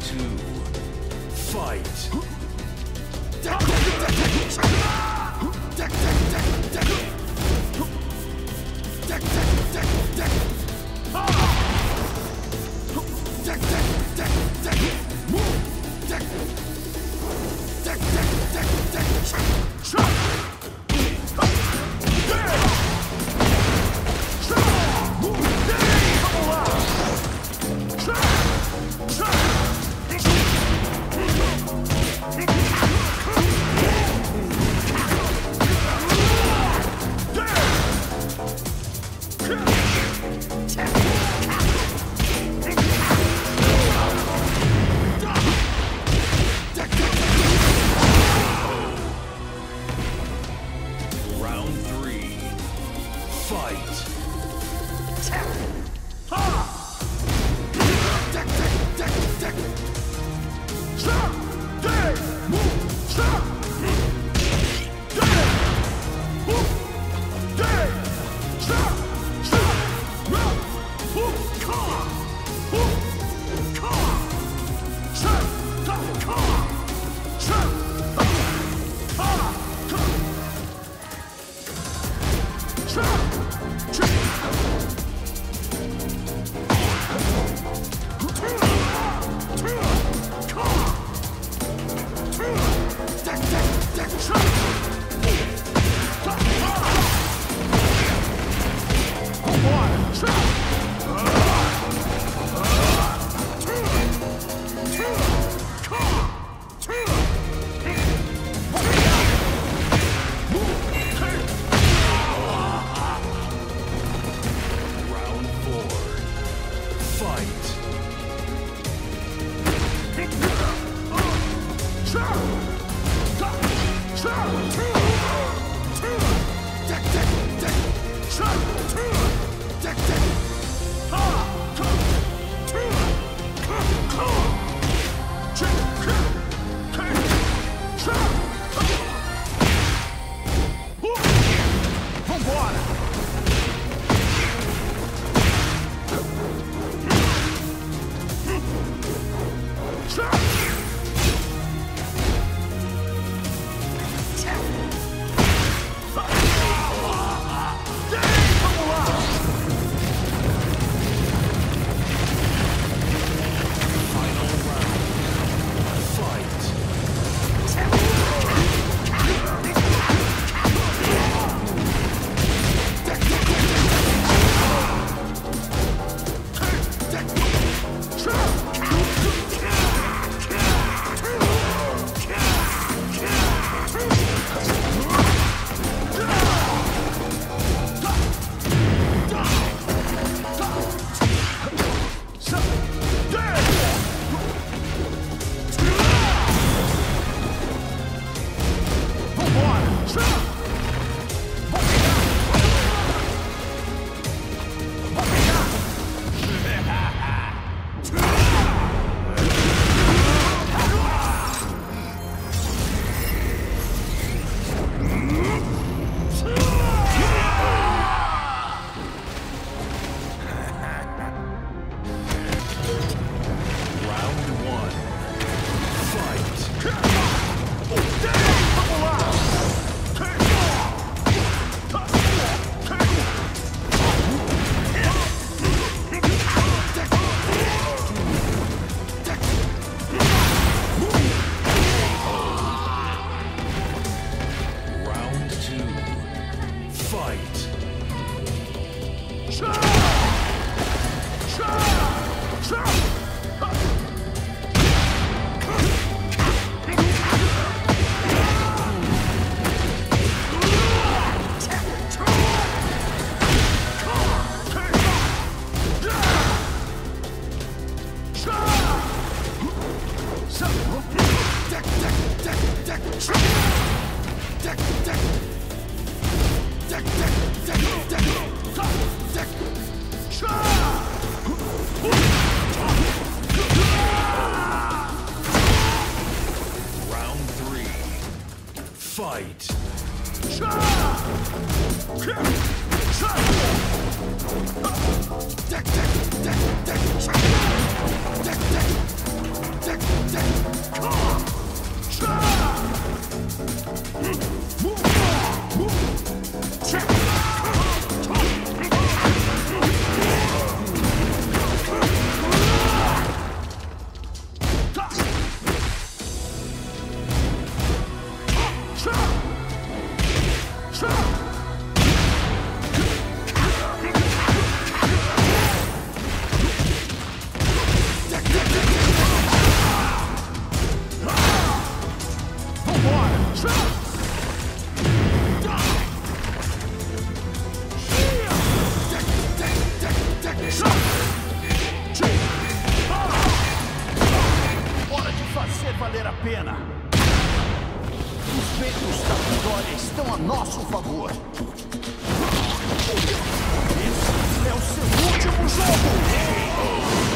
two, fight. Esse é o seu último jogo!